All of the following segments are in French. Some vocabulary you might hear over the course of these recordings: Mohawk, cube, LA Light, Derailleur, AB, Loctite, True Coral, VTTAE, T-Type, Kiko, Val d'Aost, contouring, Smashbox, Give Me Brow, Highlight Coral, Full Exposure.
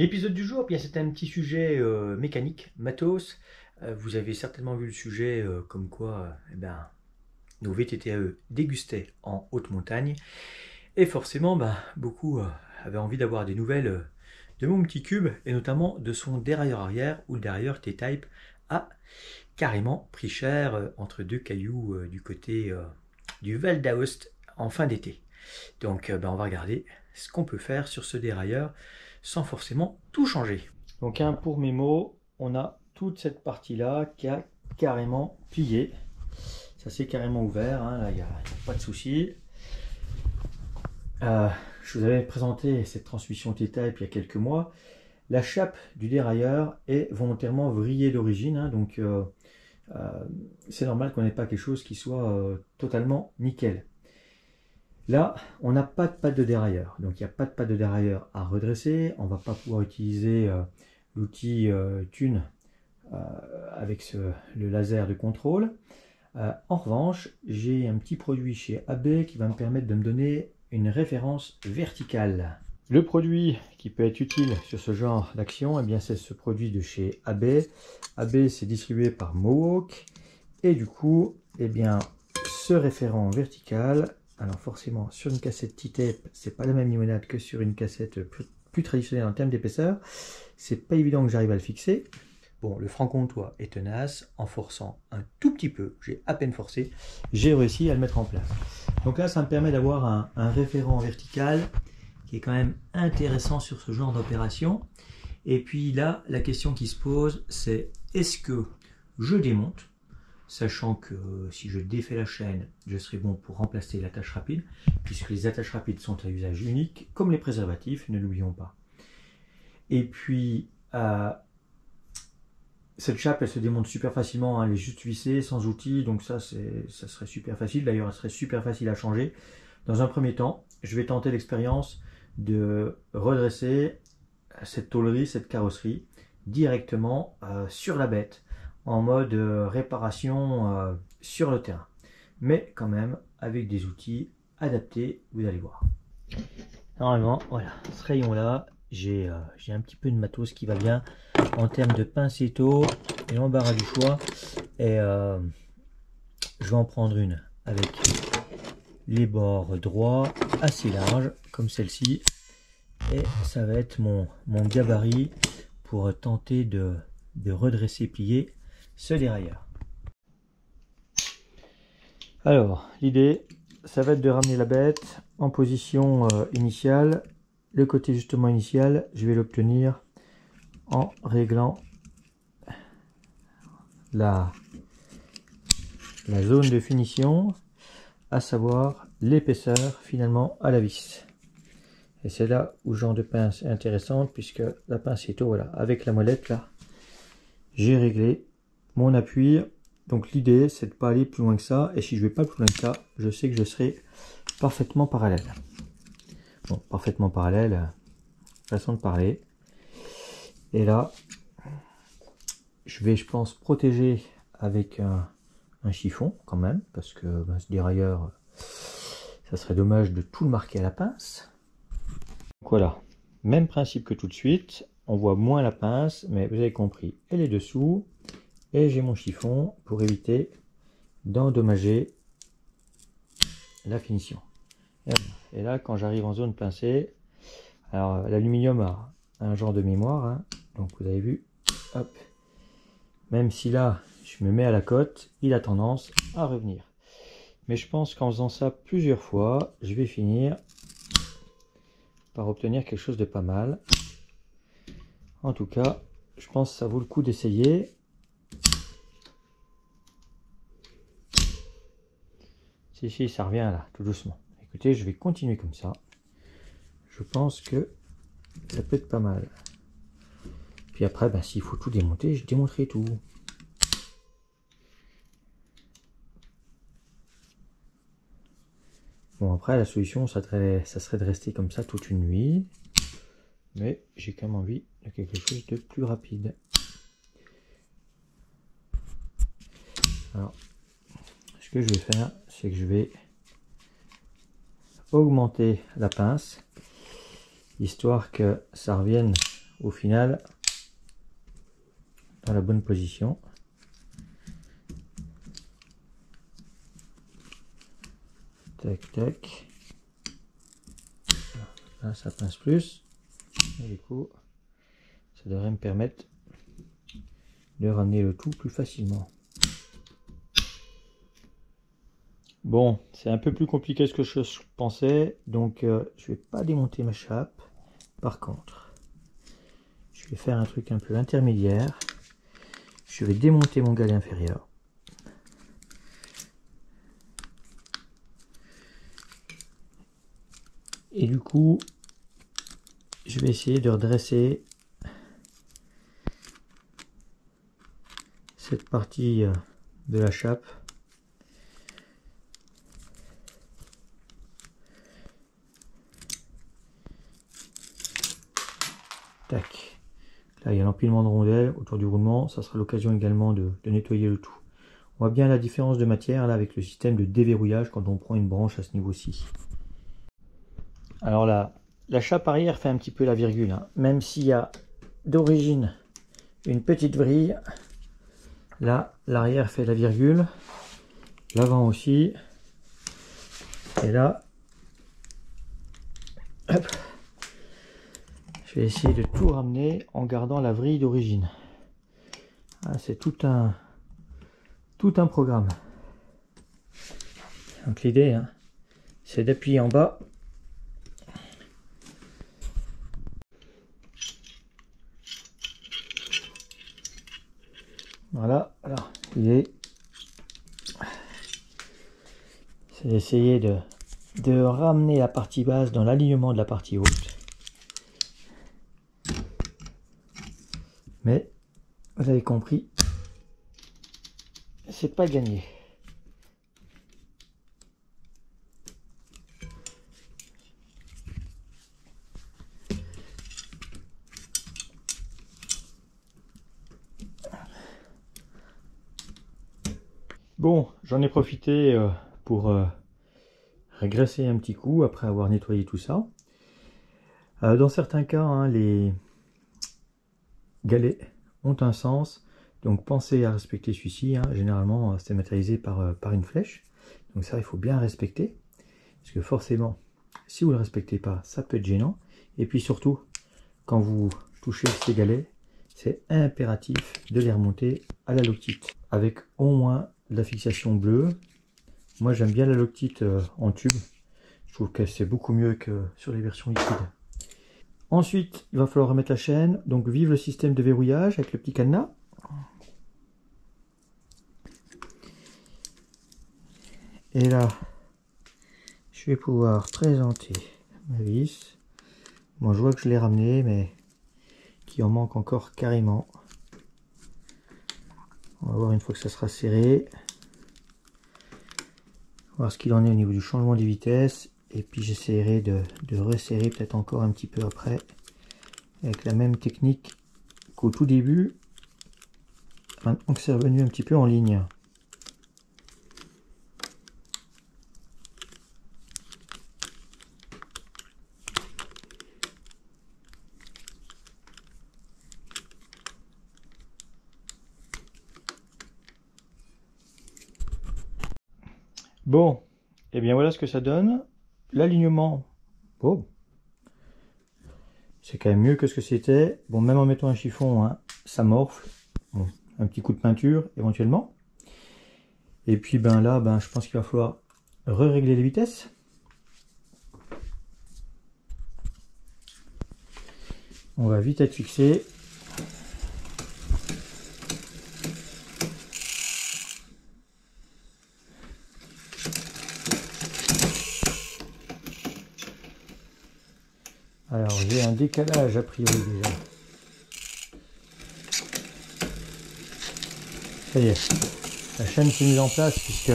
L'épisode du jour, c'est un petit sujet mécanique, matos. Vous avez certainement vu le sujet comme quoi nos VTTAE dégustaient en haute montagne. Et forcément, beaucoup avaient envie d'avoir des nouvelles de mon petit cube, et notamment de son dérailleur arrière, où le dérailleur T-Type a carrément pris cher entre deux cailloux du côté du Val d'Aost en fin d'été. Donc on va regarder ce qu'on peut faire sur ce dérailleur sans forcément tout changer. Donc pour mes mots, on a toute cette partie là qui a carrément plié. Ça c'est carrément ouvert, hein. Là il n'y a pas de souci. Je vous avais présenté cette transmission T-Type il y a quelques mois. La chape du dérailleur est volontairement vrillée d'origine, hein, donc c'est normal qu'on n'ait pas quelque chose qui soit totalement nickel. Là, on n'a pas de patte de dérailleur, donc il n'y a pas de patte de dérailleur à redresser. On ne va pas pouvoir utiliser l'outil Thune avec le laser de contrôle. En revanche, j'ai un petit produit chez AB qui va me permettre de me donner une référence verticale. Le produit qui peut être utile sur ce genre d'action, c'est ce produit de chez AB. AB, c'est distribué par Mohawk. Et du coup, ce référent vertical... Alors forcément, sur une cassette T-Type, c'est pas la même limonade que sur une cassette plus traditionnelle en termes d'épaisseur. C'est pas évident que j'arrive à le fixer. Bon, le franc-comtois est tenace. En forçant un tout petit peu, j'ai à peine forcé, j'ai réussi à le mettre en place. Donc là, ça me permet d'avoir un référent vertical qui est quand même intéressant sur ce genre d'opération. Et puis là, la question qui se pose, c'est est-ce que je démonte, sachant que si je défais la chaîne, je serai bon pour remplacer l'attache rapide, puisque les attaches rapides sont à usage unique, comme les préservatifs, ne l'oublions pas. Et puis, cette chape, elle se démonte super facilement, hein, elle est juste vissée, sans outil, donc ça serait super facile. D'ailleurs, elle serait super facile à changer. Dans un premier temps, je vais tenter l'expérience de redresser cette tôlerie, cette carrosserie, directement sur la bête, en mode réparation sur le terrain, mais quand même avec des outils adaptés, vous allez voir. Normalement, voilà, ce rayon là, j'ai un petit peu de matos qui va bien en termes de pincetto et l'embarras du choix, et je vais en prendre une avec les bords droits assez larges comme celle-ci, et ça va être mon gabarit pour tenter de redresser, plier ce dérailleur. Alors l'idée, ça va être de ramener la bête en position initiale. Le côté justement initial, je vais l'obtenir en réglant la zone de finition, à savoir l'épaisseur finalement à la vis. Et c'est là où le genre de pince est intéressante, puisque la pince est tôt, voilà, avec la molette là, j'ai réglé mon appui. Donc l'idée, c'est de pas aller plus loin que ça, et si je vais pas plus loin que ça, je sais que je serai parfaitement parallèle. Bon, parfaitement parallèle, façon de parler. Et là, je vais, je pense, protéger avec un chiffon quand même, parce que ce dérailleur, ça serait dommage de tout le marquer à la pince. Donc voilà, même principe que tout de suite, on voit moins la pince, mais vous avez compris, elle est dessous. Et j'ai mon chiffon pour éviter d'endommager la finition. Et là, quand j'arrive en zone pincée, alors l'aluminium a un genre de mémoire, hein, donc vous avez vu, hop, même si là je me mets à la cote, il a tendance à revenir. Mais je pense qu'en faisant ça plusieurs fois, je vais finir par obtenir quelque chose de pas mal. En tout cas, je pense que ça vaut le coup d'essayer. Si, ça revient là, tout doucement. Écoutez, je vais continuer comme ça. Je pense que ça peut être pas mal. Puis après, s'il faut tout démonter, je démonterai tout. Bon, après, la solution, ça serait de rester comme ça toute une nuit. Mais j'ai quand même envie de quelque chose de plus rapide. Alors, ce que je vais faire, c'est que je vais augmenter la pince, histoire que ça revienne au final dans la bonne position. Tac, tac. Là, ça pince plus. Et du coup, ça devrait me permettre de ramener le tout plus facilement. Bon, c'est un peu plus compliqué que ce que je pensais, donc je vais pas démonter ma chape. Par contre, je vais faire un truc un peu intermédiaire. Je vais démonter mon galet inférieur. Et du coup, je vais essayer de redresser cette partie de la chape. Tac. Là, il y a l'empilement de rondelles autour du roulement. Ça sera l'occasion également de nettoyer le tout. On voit bien la différence de matière là avec le système de déverrouillage quand on prend une branche à ce niveau-ci. Alors là, la chape arrière fait un petit peu la virgule, hein. Même s'il y a d'origine une petite vrille, là, l'arrière fait la virgule. L'avant aussi. Et là, hop. Je vais essayer de tout ramener en gardant la vrille d'origine. Ah, c'est tout un programme. Donc l'idée, hein, c'est d'appuyer en bas. Voilà, alors l'idée, c'est d'essayer de ramener la partie basse dans l'alignement de la partie haute. Mais vous avez compris, c'est pas gagné. Bon, j'en ai profité pour régresser un petit coup après avoir nettoyé tout ça. Dans certains cas, hein, les galets ont un sens, donc pensez à respecter celui-ci, hein. Généralement c'est matérialisé par une flèche, donc ça il faut bien respecter, parce que forcément si vous ne le respectez pas, ça peut être gênant. Et puis surtout, quand vous touchez ces galets, c'est impératif de les remonter à la Loctite, avec au moins de la fixation bleue. Moi j'aime bien la Loctite en tube, je trouve que c'est beaucoup mieux que sur les versions liquides. Ensuite, il va falloir remettre la chaîne, donc vive le système de verrouillage avec le petit cadenas. Et là, je vais pouvoir présenter ma vis. Bon, je vois que je l'ai ramenée, mais qu'il en manque encore carrément. On va voir une fois que ça sera serré. On va voir ce qu'il en est au niveau du changement des vitesses. Et puis j'essaierai de resserrer peut-être encore un petit peu après avec la même technique qu'au tout début, maintenant que c'est revenu un petit peu en ligne. Bon, et bien voilà ce que ça donne. L'alignement, oh, c'est quand même mieux que ce que c'était. Bon, même en mettant un chiffon, hein, ça morfle. Bon, un petit coup de peinture éventuellement. Et puis ben là, ben, je pense qu'il va falloir régler les vitesses. On va vite être fixé. Alors j'ai un décalage a priori déjà. Ça y est, la chaîne s'est mise en place puisque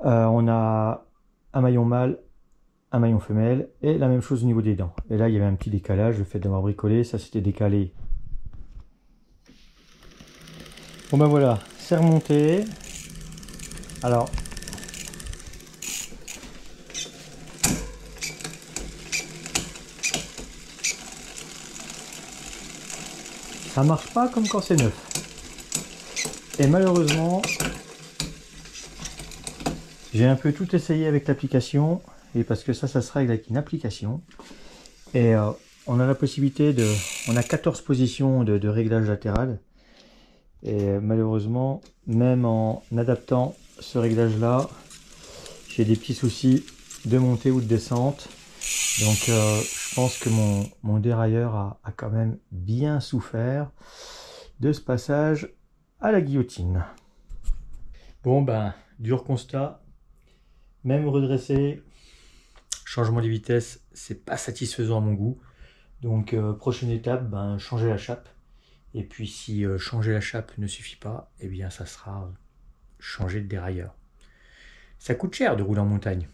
on a un maillon mâle, un maillon femelle et la même chose au niveau des dents. Et là il y avait un petit décalage, le fait d'avoir bricolé, ça s'était décalé. Bon ben voilà, c'est remonté. Alors... Ça marche pas comme quand c'est neuf. Et malheureusement, j'ai un peu tout essayé avec l'application, et parce que ça, ça se règle avec une application. Et on a la possibilité de... On a 14 positions de réglage latéral. Et malheureusement, même en adaptant ce réglage-là, j'ai des petits soucis de montée ou de descente. Donc je pense que mon dérailleur a quand même bien souffert de ce passage à la guillotine. Bon ben, dur constat, même redressé, changement de vitesse, c'est pas satisfaisant à mon goût. Donc prochaine étape, ben, changer la chape. Et puis si changer la chape ne suffit pas, eh bien ça sera changer de dérailleur. Ça coûte cher de rouler en montagne.